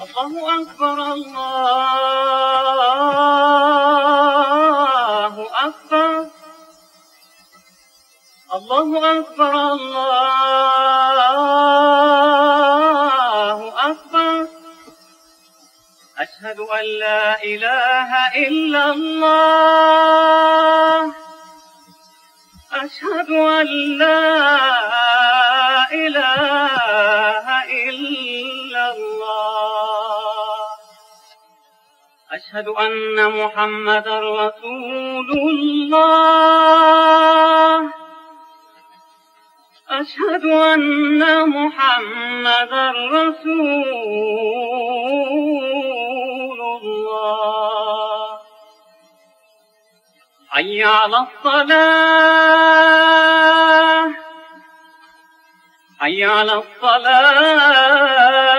الله أكبر الله أكبر الله أكبر الله أكبر أشهد أن لا إله إلا الله أشهد أن لا إله إلا الله أشهد أن محمدا رسول الله أشهد أن محمدا رسول الله حي على الصلاة حي على الصلاة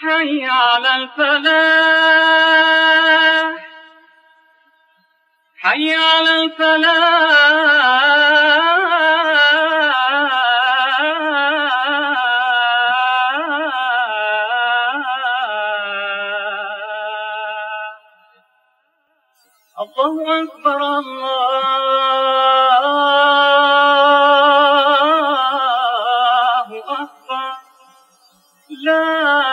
حي على الفلاح حي على الفلاح الله أكبر الله أكبر لا